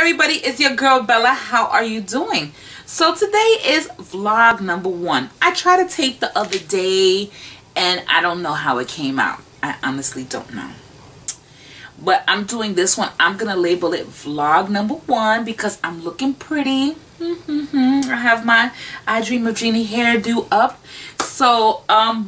everybody, it's your girl Bella. How are you doing? So today is vlog number 1. I tried to tape the other day and I don't know how it came out. I honestly don't know. But I'm doing this one. I'm going to label it vlog number 1 because I'm looking pretty. I have my I Dream of Jeannie hairdo up. So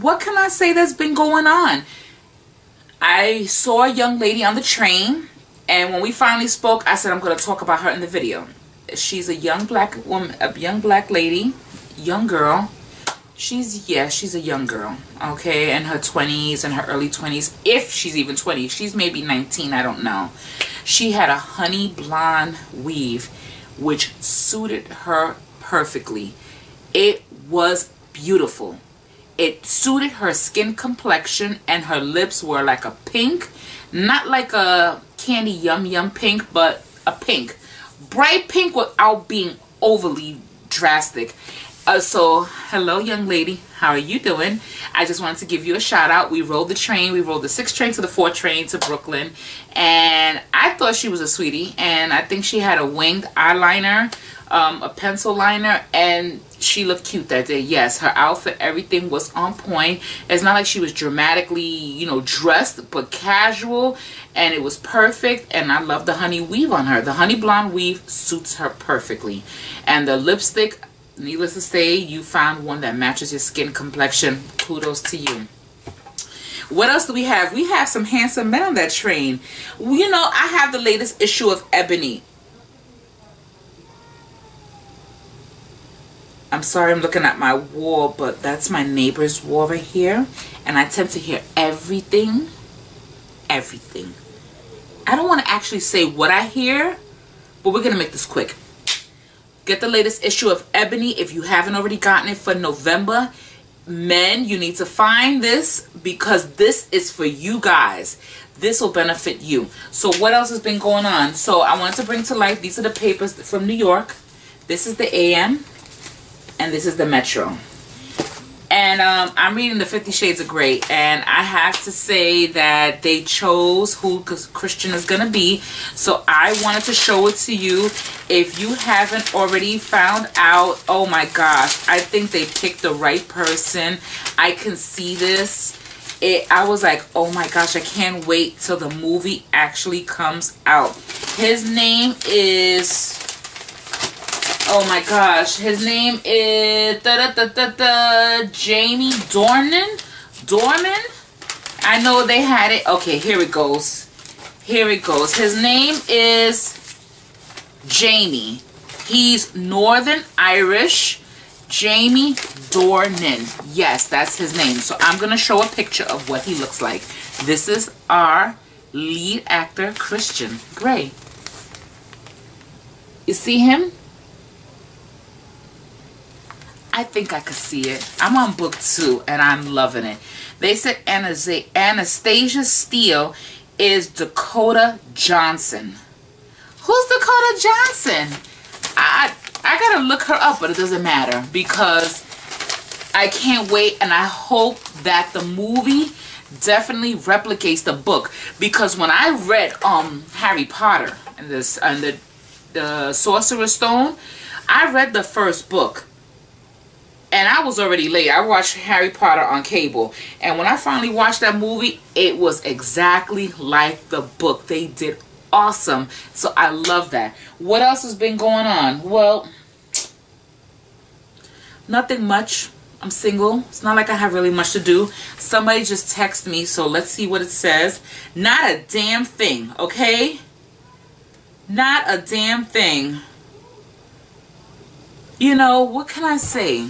what can I say that's been going on? I saw a young lady on the train, and when we finally spoke, I said I'm going to talk about her in the video. She's a young black woman, a young black lady, young girl. She's a young girl, okay, in her 20s, in her early 20s, if she's even 20. She's maybe 19, I don't know. She had a honey blonde weave, which suited her perfectly. It was beautiful. It suited her skin complexion, and her lips were like a pink, not like a candy yum yum pink, but a pink, bright pink without being overly drastic. So hello young lady, how are you doing? I just wanted to give you a shout out. We rode the train, we rode the 6th train to the 4th train to Brooklyn, and I thought she was a sweetie, and I think she had a winged eyeliner, a pencil liner, and she looked cute that day. Yes, her outfit, everything was on point. It's not like she was dramatically, you know, dressed, but casual, and it was perfect. And I love the honey weave on her. The honey blonde weave suits her perfectly. And the lipstick, needless to say, you found one that matches your skin complexion. Kudos to you. What else do we have? We have some handsome men on that train. You know, I have the latest issue of Ebony. I'm sorry I'm looking at my wall, but that's my neighbor's wall right here. And I tend to hear everything. Everything. I don't want to actually say what I hear, but we're going to make this quick. Get the latest issue of Ebony if you haven't already gotten it for November. Men, you need to find this because this is for you guys. This will benefit you. So what else has been going on? So I wanted to bring to light, these are the papers from New York. This is the AM. And this is the Metro. And I'm reading the 50 Shades of Grey. And I have to say that they chose who Christian is going to be. So I wanted to show it to you. If you haven't already found out, oh my gosh, I think they picked the right person. I can see this. I was like, oh my gosh, I can't wait till the movie actually comes out. His name is... oh my gosh, his name is Jamie Dornan. I know they had it. Okay, here it goes. Here it goes. His name is Jamie. He's Northern Irish. Jamie Dornan. Yes, that's his name. So I'm going to show a picture of what he looks like. This is our lead actor, Christian Grey. You see him? I think I could see it. I'm on book 2 and I'm loving it. They said Anastasia Steele is Dakota Johnson. Who's Dakota Johnson? I gotta look her up, but it doesn't matter because I can't wait, and I hope that the movie definitely replicates the book, because when I read Harry Potter and the Sorcerer's Stone, I read the first book. And I was already late. I watched Harry Potter on cable. And when I finally watched that movie, it was exactly like the book. They did awesome. So I love that. What else has been going on? Well, nothing much. I'm single. It's not like I have really much to do. Somebody just texted me, so let's see what it says. Not a damn thing, okay? Not a damn thing. You know, what can I say?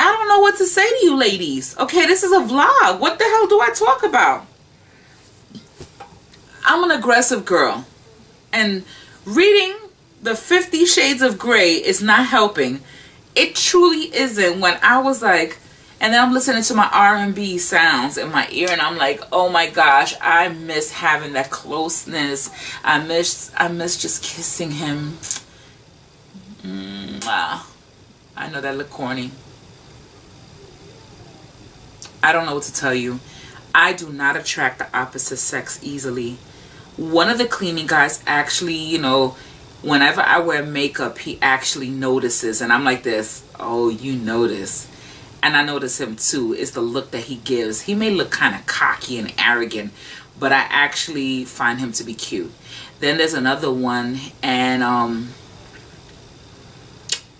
I don't know what to say to you ladies. Okay, this is a vlog. What the hell do I talk about? I'm an aggressive girl. And reading the 50 Shades of Grey is not helping. It truly isn't. When I was like, and then I'm listening to my R&B sounds in my ear, and I'm like, oh my gosh, I miss having that closeness. I miss just kissing him. Wow. I know that look corny. I don't know what to tell you. I do not attract the opposite sex easily. one of the cleaning guys actually, you know, whenever I wear makeup, he actually notices. And I'm like this, oh, you notice. And I notice him too. It's the look that he gives. He may look kind of cocky and arrogant, but I actually find him to be cute. Then there's another one, and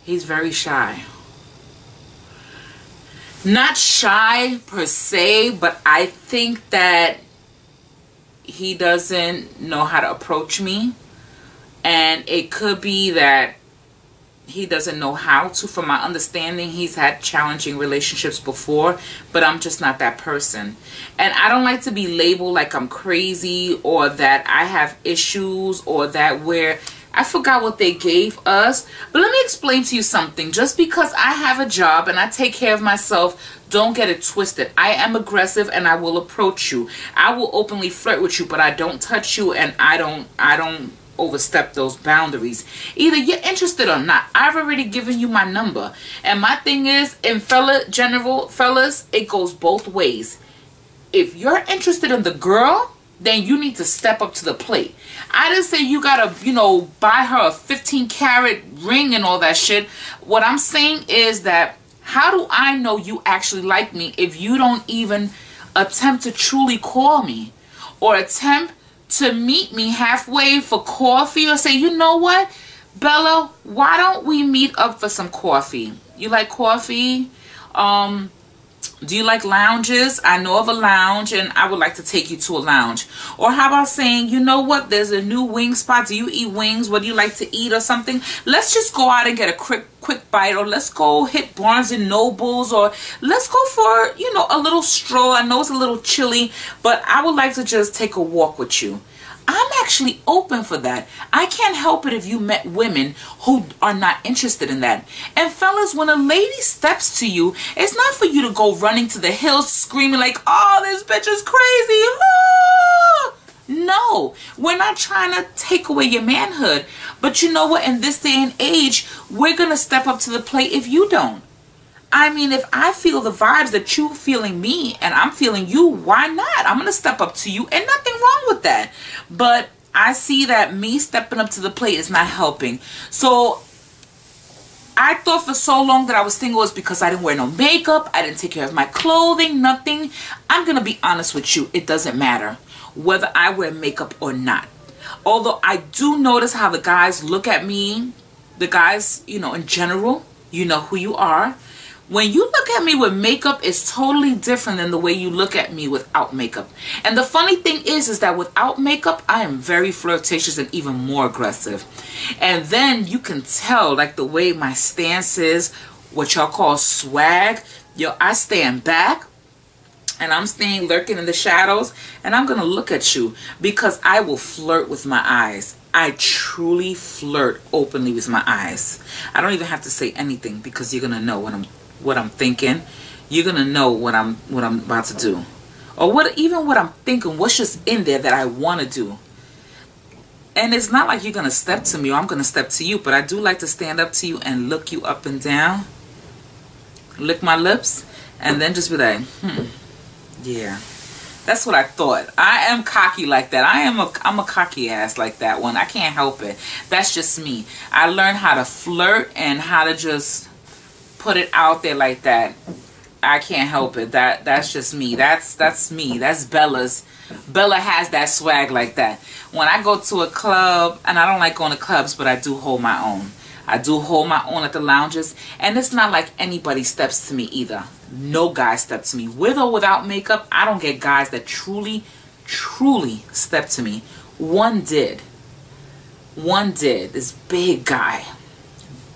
he's very shy. Not shy per se, but I think that he doesn't know how to approach me. And it could be that he doesn't know how to. From my understanding, he's had challenging relationships before, but I'm just not that person. And I don't like to be labeled like I'm crazy or that I have issues or that where I forgot what they gave us. But let me explain to you something. Just because I have a job and I take care of myself, don't get it twisted. I am aggressive and I will approach you. I will openly flirt with you, but I don't touch you, and I don't overstep those boundaries. Either you're interested or not. I've already given you my number. And my thing is, in fellas, it goes both ways. If you're interested in the girl, then you need to step up to the plate. I didn't say you gotta, you know, buy her a 15-carat ring and all that shit. What I'm saying is that, how do I know you actually like me if you don't even attempt to truly call me or attempt to meet me halfway for coffee, or say, you know what, Bella, why don't we meet up for some coffee? You like coffee? Do you like lounges? I know of a lounge and I would like to take you to a lounge. Or how about saying, you know what, there's a new wing spot. Do you eat wings? What do you like to eat or something? Let's just go out and get a quick bite, or let's go hit Barnes and Nobles, or let's go for, you know, a little stroll. I know it's a little chilly, but I would like to just take a walk with you. I'm actually open for that. I can't help it if you met women who are not interested in that. And fellas, when a lady steps to you, it's not for you to go running to the hills screaming like, oh, this bitch is crazy. Ah! No, we're not trying to take away your manhood. But you know what? In this day and age, we're going to step up to the plate if you don't. I mean, if I feel the vibes that you feeling me and I'm feeling you, why not? I'm going to step up to you, and nothing wrong with that. But I see that me stepping up to the plate is not helping. So I thought for so long that I was single was because I didn't wear no makeup. I didn't take care of my clothing, nothing. I'm going to be honest with you. It doesn't matter whether I wear makeup or not. Although I do notice how the guys look at me, the guys, you know, in general, you know who you are. When you look at me with makeup, it's totally different than the way you look at me without makeup. And the funny thing is that without makeup, I am very flirtatious and even more aggressive. And then you can tell, like, the way my stance is, what y'all call swag. Yo, I stand back, and I'm staying lurking in the shadows, and I'm going to look at you because I will flirt with my eyes. I truly flirt openly with my eyes. I don't even have to say anything because you're going to know what I'm thinking. You're gonna know what I'm about to do, or even what I'm thinking, what's just in there that I want to do. And it's not like you're gonna step to me or I'm gonna step to you, but I do like to stand up to you and look you up and down, lick my lips, and then just be like, yeah, that's what I thought. I am cocky like that. I'm a cocky ass like that one. I can't help it. That's just me. I learned how to flirt and how to just put it out there like that. I can't help it. That's just me. That's me. That's Bella's. Bella has that swag like that. When I go to a club, and I don't like going to clubs, but I do hold my own. I do hold my own at the lounges, and it's not like anybody steps to me either. No guy steps to me. With or without makeup, I don't get guys that truly step to me. One did. One did. This big guy.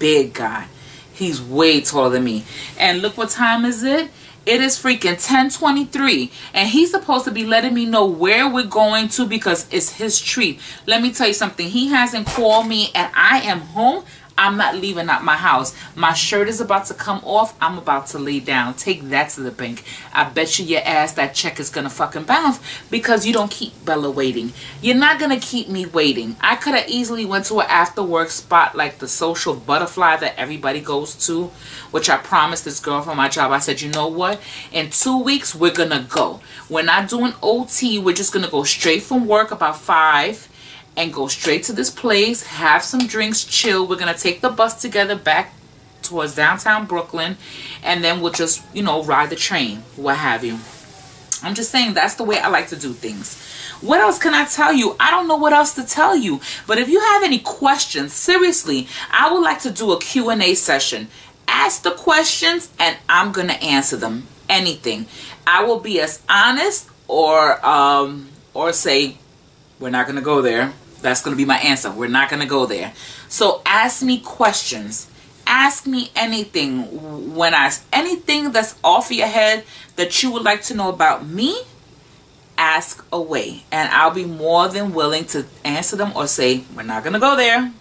Big guy. He's way taller than me. And look what time is it? It is freaking 10:23. And he's supposed to be letting me know where we're going to because it's his treat. Let me tell you something. He hasn't called me and I am home. I'm not leaving out my house. My shirt is about to come off. I'm about to lay down. Take that to the bank. I bet you your ass that check is going to fucking bounce because you don't keep Bella waiting. You're not going to keep me waiting. I could have easily went to an after work spot like the Social Butterfly that everybody goes to, which I promised this girl from my job. I said, you know what? In 2 weeks, we're going to go. We're not doing OT. We're just going to go straight from work about 5 and go straight to this place, have some drinks, chill. We're going to take the bus together back towards downtown Brooklyn, and then we'll just, you know, ride the train, what have you. I'm just saying that's the way I like to do things. What else can I tell you? I don't know what else to tell you. But if you have any questions, seriously, I would like to do a Q&A session. Ask the questions and I'm going to answer them. Anything. I will be as honest or say, we're not going to go there. That's going to be my answer. We're not going to go there. So ask me questions. Ask me anything. When I ask anything that's off your head that you would like to know about me, ask away. And I'll be more than willing to answer them or say, we're not going to go there.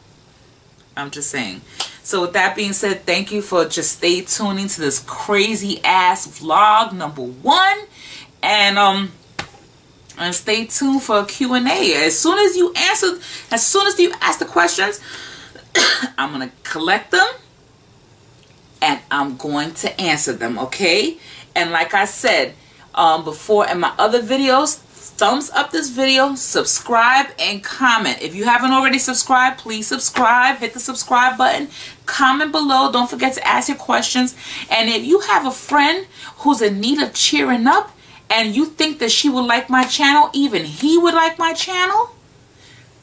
I'm just saying. So with that being said, thank you for just stay tuning to this crazy ass vlog #1. And and stay tuned for a Q&A. As soon as you ask the questions, I'm going to collect them and I'm going to answer them, okay? And like I said before in my other videos, thumbs up this video, subscribe, and comment. If you haven't already subscribed, please subscribe. Hit the subscribe button. Comment below. Don't forget to ask your questions. And if you have a friend who's in need of cheering up, and you think that she would like my channel, even he would like my channel,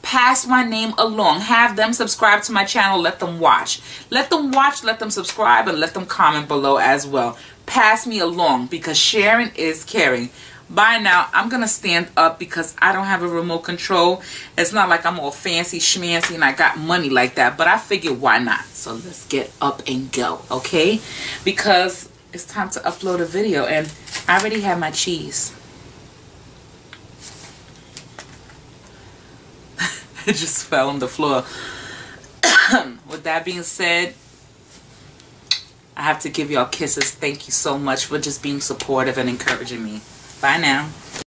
pass my name along. Have them subscribe to my channel. Let them watch. Let them watch, let them subscribe, and let them comment below as well. Pass me along because sharing is caring. Bye now. I'm going to stand up because I don't have a remote control. It's not like I'm all fancy schmancy and I got money like that, but I figured why not? So let's get up and go, okay? Because it's time to upload a video and I already have my cheese. It just fell on the floor. With that being said, I have to give y'all kisses. Thank you so much for just being supportive and encouraging me. Bye now.